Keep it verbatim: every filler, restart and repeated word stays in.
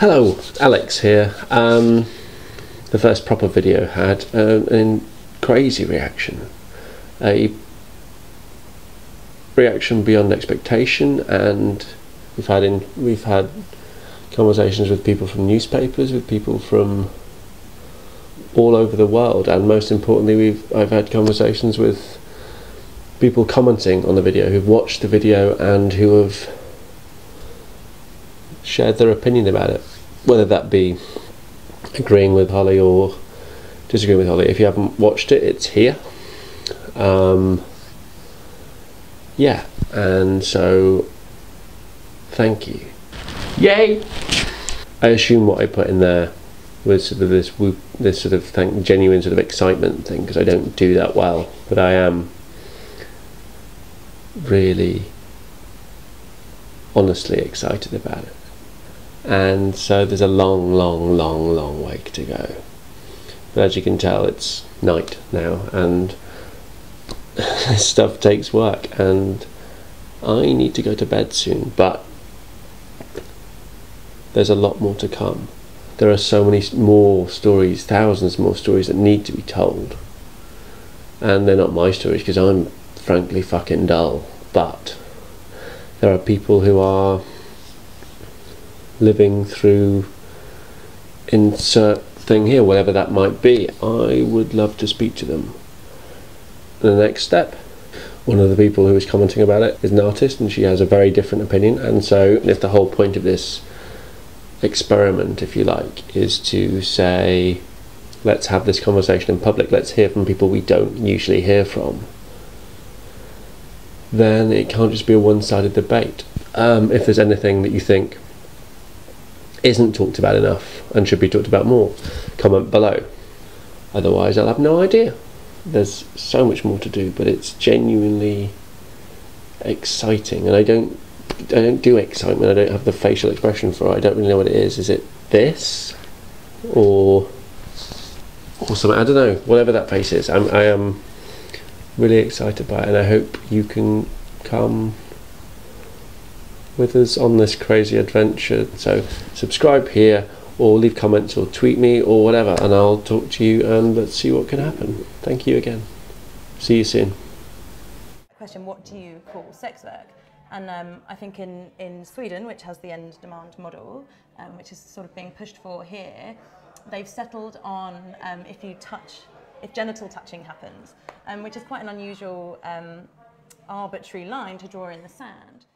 Hello, Alex here. Um, the first proper video had uh, a crazy reaction. A reaction beyond expectation, and we've had, in, we've had conversations with people from newspapers, with people from all over the world, and most importantly we've, I've had conversations with people commenting on the video, who've watched the video and who have shared their opinion about it, whether that be agreeing with Holly or disagreeing with Holly. If you haven't watched it, it's here. Um, yeah, and so thank you. Yay! I assume what I put in there was sort of this whoop, this sort of thank, genuine sort of excitement thing, because I don't do that well, but I am really honestly excited about it. And so there's a long, long, long, long way to go. But as you can tell, it's night now, and this stuff takes work, and I need to go to bed soon, but there's a lot more to come. There are so many more stories, thousands more stories that need to be told. And they're not my stories, because I'm frankly fucking dull, but there are people who are living through insert thing here, whatever that might be. I would love to speak to them. The next step, one of the people who is commenting about it is an artist, and she has a very different opinion, and so if the whole point of this experiment, if you like, is to say let's have this conversation in public, let's hear from people we don't usually hear from, then it can't just be a one-sided debate. Um, if there's anything that you think isn't talked about enough and should be talked about more, comment below. Otherwise I'll have no idea. There's so much more to do, but it's genuinely exciting, and I don't I don't do excitement. I don't have the facial expression for it. I don't really know what it is. Is it this? Or or something? I don't know. Whatever that face is, I'm, I am really excited by it, and I hope you can come with us on this crazy adventure. So subscribe here, or leave comments, or tweet me, or whatever, and I'll talk to you, and let's see what can happen. Thank you again. See you soon. Question: what do you call sex work? And um, I think in, in Sweden, which has the end demand model, um, which is sort of being pushed for here, they've settled on um, if you touch, if genital touching happens, um, which is quite an unusual um, arbitrary line to draw in the sand.